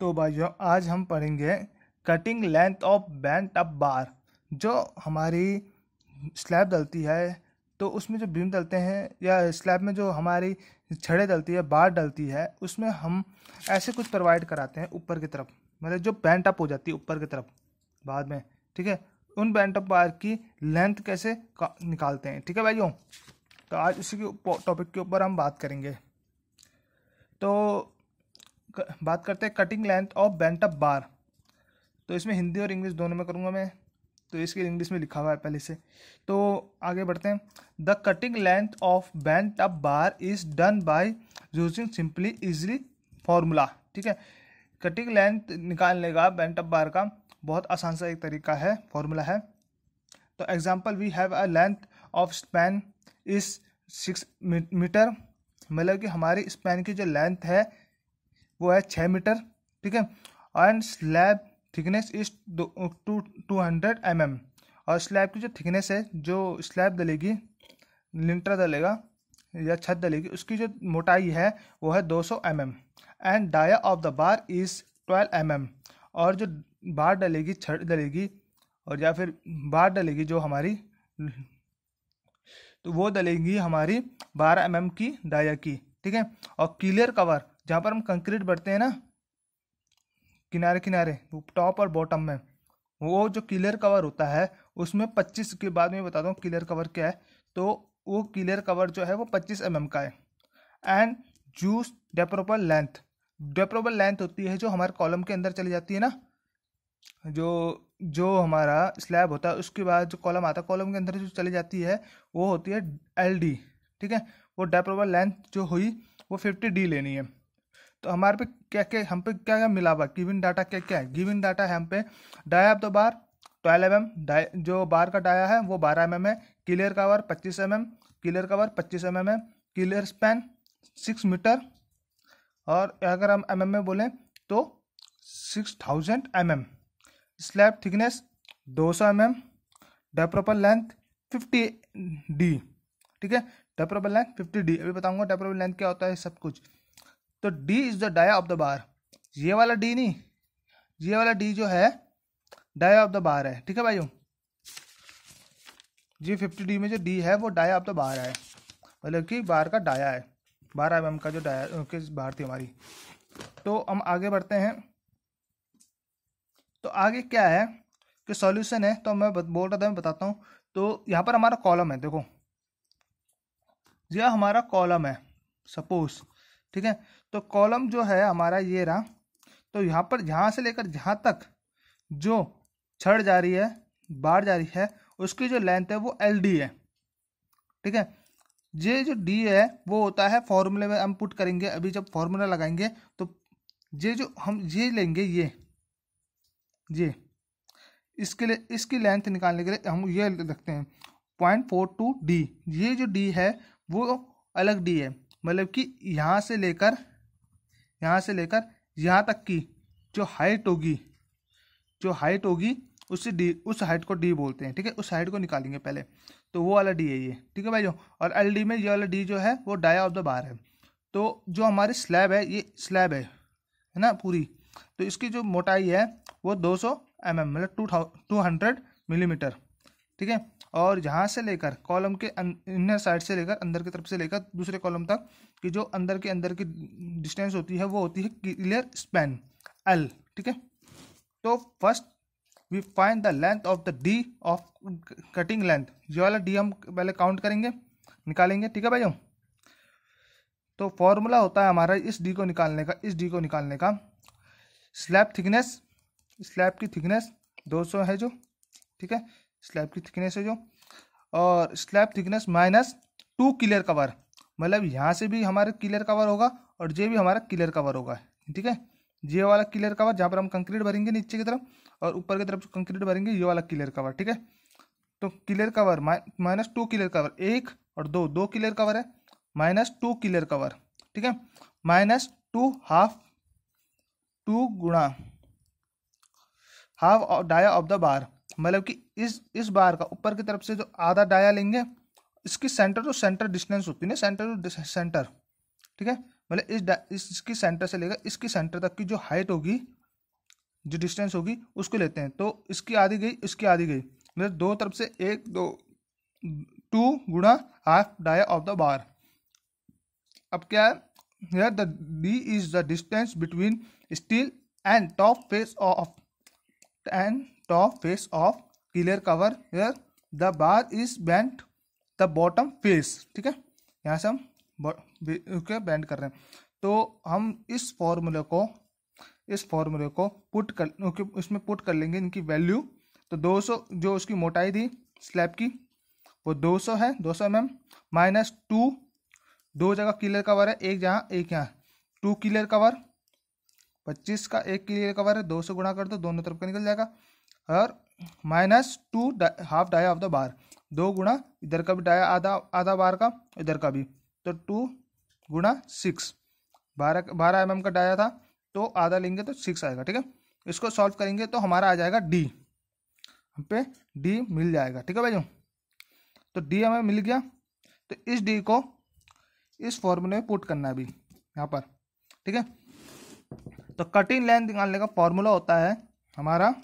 तो भाइयों आज हम पढ़ेंगे cutting length of bent up bar. जो हमारी स्लैब डलती है तो उसमें जो बीम डलते हैं या स्लैब में जो हमारी छड़े डलती है, बार डलती है, उसमें हम ऐसे कुछ प्रोवाइड कराते हैं ऊपर की तरफ, मतलब जो बेंट अप हो जाती है ऊपर की तरफ बाद में, ठीक है। उन बेंट अप बार की लेंथ कैसे निकालते हैं, ठीक है भाइयों। तो आज उसी के टॉपिक के ऊपर हम बात करेंगे। तो बात करते हैं cutting length of bent up bar. तो इसमें हिंदी और इंग्लिश दोनों में करूँगा मैं, तो इसके इंग्लिश में लिखा हुआ है पहले से। तो आगे बढ़ते हैं। The cutting length of bent up bar is done by using simply easily formula, ठीक है। कटिंग लेंथ निकालने का बेंट अप बार का बहुत आसान सा एक तरीका है, फॉर्मूला है। तो example we have a length of span is 6 metre, मतलब कि हमारी स्पैन की जो लेंथ है वो है 6 मीटर, ठीक है। And slab thickness is 200 mm, और स्लैब की जो थिकनेस है, जो स्लैब डलेगी, लिंटर डलेगा या छत डलेगी, उसकी जो मोटाई है वो है 200 mm। And dia of the bar is 12 mm, और जो बार डलेगी, छड़ डलेगी और या फिर बार डलेगी जो हमारी, तो वो डलेगी हमारी 12 mm की डाया की, ठीक है। और क्लियर कवर, जहाँ पर हम कंक्रीट भरते हैं ना किनारे किनारे, टॉप और बॉटम में, वो जो क्लियर कवर होता है उसमें 25 के बाद में बताता हूँ क्लियर कवर क्या है। तो वो क्लियर कवर जो है वो 25 mm का है। एंड जूस डेप्रोबल लेंथ, डेप्रोबल लेंथ होती है जो हमारे कॉलम के अंदर चली जाती है ना, जो हमारा स्लैब होता है उसके बाद जो कॉलम आता है, कॉलम के अंदर जो चली जाती है वो होती है LD, ठीक है। वो डेप्रोबल लेंथ जो हुई वो 50D लेनी है। तो हमारे पे क्या मिला हुआ, गिवन डाटा क्या है, गिवन डाटा है हम पे dia of the bar 12 mm, जो बार का डाया है वो 12 mm है, clear cover 25 mm, clear cover 25 mm है, क्लियर स्पैन 6 मीटर, और अगर हम mm में बोलें तो 6000 mm, स्लैब थिकनेस 200 mm, डेप्रोबल लेंथ 50D, ठीक है। डेप्रोबल लेंथ 50D, अभी बताऊंगा डेप्रोबल लेंथ क्या होता है सब कुछ। तो D is the dia of the bar, ये वाला D नहीं, ये वाला D जो है डाया ऑफ द बार है, ठीक है भाइयों। जी 50D में जो D है वो डाया ऑफ द बार है, मतलब कि बार का डाया है, 12 mm का जो डाया के बार थी हमारी। तो हम आगे बढ़ते हैं। तो आगे क्या है कि सॉल्यूशन है, तो मैं बोल रहा था, मैं बताता हूँ। तो यहाँ पर हमारा कॉलम है, देखो यह हमारा कॉलम है सपोज, ठीक है। तो कॉलम जो है हमारा ये रहा, तो यहाँ पर यहाँ से लेकर जहाँ तक जो छड़ जा रही है, बार जा रही है, उसकी जो लेंथ है वो LD है, ठीक है। ये जो D है वो होता है फॉर्मूले में हम पुट करेंगे, अभी जब फॉर्मूला लगाएंगे तो ये जो हम ये लेंगे, ये इसके लिए, इसकी लेंथ निकालने के लिए हम ये रखते हैं 0.42D। ये जो D है वो अलग D है, मतलब कि यहाँ से लेकर यहाँ तक की जो हाइट होगी उससे D, उस हाइट को D बोलते हैं, ठीक है। उस हाइट को निकालेंगे पहले, तो वो वाला D है ये, ठीक है भाइयों। और LD में ये वाला D जो है वो डाया ऑफ द बार है। तो जो हमारी स्लैब है, ये स्लैब है ना पूरी, तो इसकी जो मोटाई है वो 200 mm, मतलब 200 मिलीमीटर, ठीक है। और यहाँ से लेकर कॉलम के इनर साइड से लेकर अंदर की तरफ से लेकर दूसरे कॉलम तक कि जो अंदर की डिस्टेंस होती है वो होती है क्लियर स्पैन L, ठीक है। तो first we find the length of the D of cutting length, ये वाला D हम पहले काउंट करेंगे, निकालेंगे, ठीक है भाइयों। तो फॉर्मूला होता है हमारा इस D को निकालने का स्लैब की थिकनेस 200 है जो, ठीक है, स्लैब की थिकनेस है जो, और slab thickness minus 2 clear cover, मतलब यहाँ से भी हमारा क्लियर कवर होगा और ये भी हमारा क्लियर कवर होगा, ठीक है। ये वाला क्लियर कवर जहाँ पर हम कंक्रीट भरेंगे नीचे की तरफ, और ऊपर की तरफ कंक्रीट भरेंगे ये वाला क्लियर कवर, ठीक है। तो clear cover minus 2 clear cover, 1 और 2 क्लियर कवर है, -2 क्लियर कवर, ठीक है। -2 हाफ, 2 गुणा half dia of the bar, मतलब कि इस बार का ऊपर की तरफ से जो आधा डाया लेंगे, इसकी सेंटर टू सेंटर डिस्टेंस होती है ना, सेंटर टू सेंटर, ठीक है, मतलब इसकी सेंटर से लेकर इसकी सेंटर तक की जो हाइट होगी, जो डिस्टेंस होगी उसको लेते हैं। तो इसकी आधी गई, इसकी आधी गई, मतलब दो तरफ से एक दो टू गुणा half dia of the bar. अब क्या है, D is the distance between steel and top face of clear cover. Here the bar is bent the bottom face. ठीक है, यहाँ से हम बेंड कर रहे हैं। तो हम इस फॉर्मूले को पुट कर इसमें पुट कर लेंगे इनकी वैल्यू। तो 200 जो उसकी मोटाई थी स्लैब की वो 200 है, 200 mm माइनस 2, दो जगह क्लियर कवर है, एक यहाँ एक यहाँ, 2 क्लियर कवर 25 का एक क्लियर कवर है, 200 गुणा कर दो दोनों तरफ का निकल जाएगा, और minus 2 half dia of the bar, 2 गुणा इधर का भी डाया आधा बार का इधर का भी, तो 2 गुणा 6 12 mm का डाया था तो आधा लेंगे तो 6 आएगा। ठीक है, इसको सॉल्व करेंगे तो हमारा आ जाएगा डी, हम पे डी मिल जाएगा। ठीक है भाइयों, तो डी हमें मिल गया। तो इस डी को इस फॉर्मूले में पुट करना है अभी यहाँ पर। ठीक है, तो कटिंग लेंथ निकालने का फॉर्मूला होता है हमारा